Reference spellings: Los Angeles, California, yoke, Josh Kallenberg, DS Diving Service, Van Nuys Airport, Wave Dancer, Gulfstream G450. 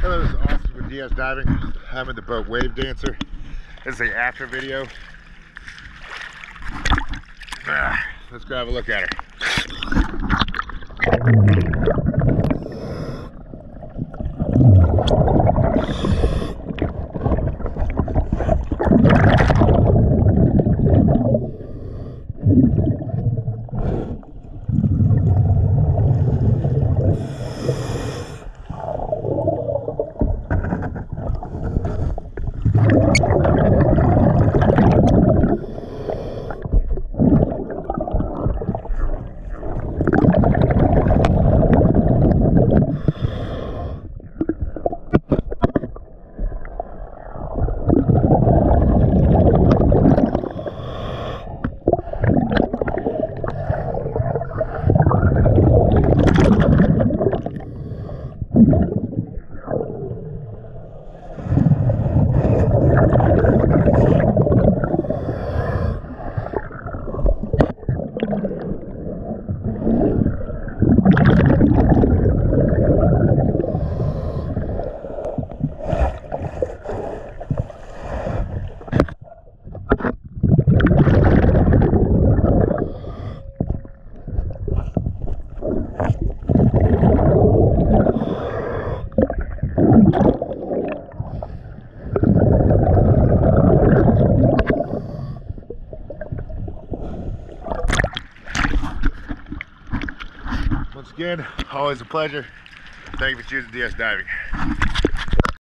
Hello, this is Austin with DS Diving. I'm in the boat Wave Dancer. This is the after video. Let's go have a look at her. Once again, always a pleasure. Thank you for choosing DS Diving.